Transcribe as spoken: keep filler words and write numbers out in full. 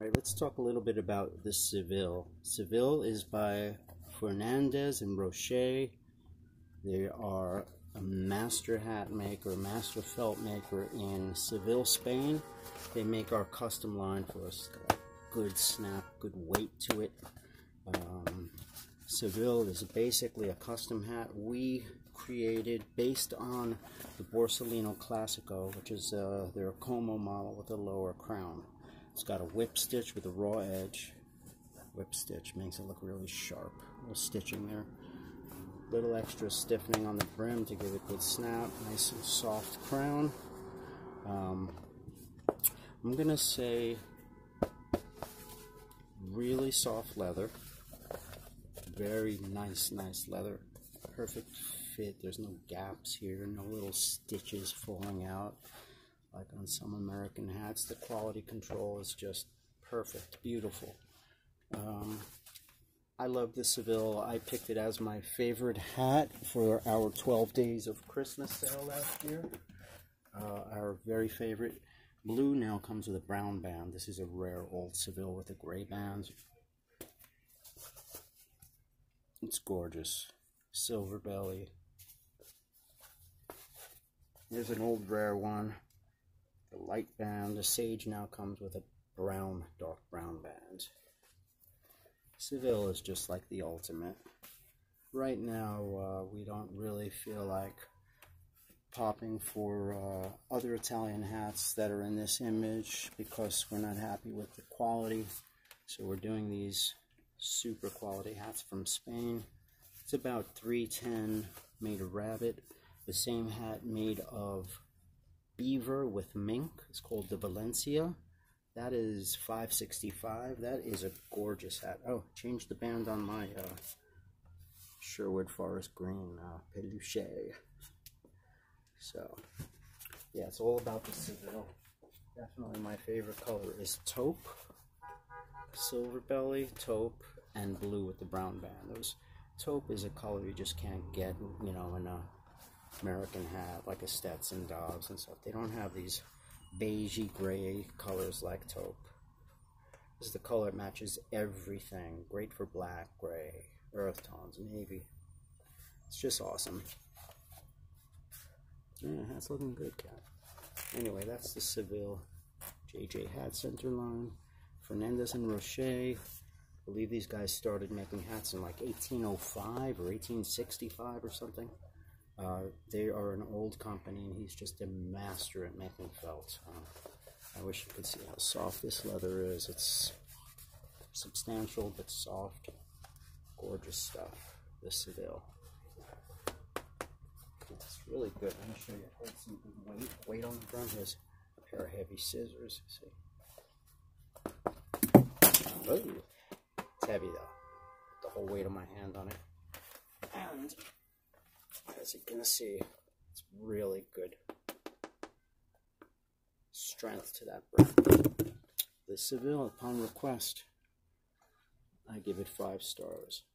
All right, let's talk a little bit about the Seville. Seville is by Fernandez and Roche. They are a master hat maker, master felt maker in Seville, Spain. They make our custom line for us. Good snap, good weight to it. Um, Seville is basically a custom hat we created based on the Borsalino Classico, which is uh, their Como model with a lower crown. It's got a whip stitch with a raw edge. Whip stitch makes it look really sharp. A little stitching there. A little extra stiffening on the brim to give it a good snap. Nice and soft crown. Um, I'm going to say really soft leather. Very nice, nice leather. Perfect fit. There's no gaps here. No little stitches falling out. Like on some American hats, the quality control is just perfect, beautiful. Um, I love the Seville. I picked it as my favorite hat for our twelve days of Christmas sale last year. Uh, our very favorite. Blue now comes with a brown band. This is a rare old Seville with a gray band. It's gorgeous. Silver belly. There's an old rare one. The light band, the sage now comes with a brown, dark brown band. Seville is just like the ultimate. Right now, uh, we don't really feel like popping for uh, other Italian hats that are in this image because we're not happy with the quality. So we're doing these super quality hats from Spain. It's about three ten made of rabbit. The same hat made of beaver with mink. It's called the Valencia. That is five sixty-five. That is a gorgeous hat. Oh, changed the band on my uh, Sherwood Forest Green uh, peluche. So, yeah, it's all about the Seville. Definitely my favorite color is taupe, silver belly, taupe, and blue with the brown band. Those taupe is a color you just can't get, you know, in a American hat, like a Stetson Dobbs and stuff. They don't have these beigey gray colors like taupe. This is the color that matches everything. Great for black, gray, earth tones, navy. It's just awesome. Yeah, hat's looking good, cat. Anyway, that's the Seville J J Hat Center line. Fernandez and Roche. I believe these guys started making hats in like eighteen oh five or eighteen sixty-five or something. Uh, they are an old company, and he's just a master at making felt. Um, I wish you could see how soft this leather is. It's substantial, but soft. Gorgeous stuff. The Seville. It's really good. I'm going to show you. It holds some good weight. Weight on the front is a pair of heavy scissors. See? Ooh. It's heavy, though. The whole weight of my hand on it. And as you can see, it's really good strength to that brand. The Seville, upon request, I give it five stars.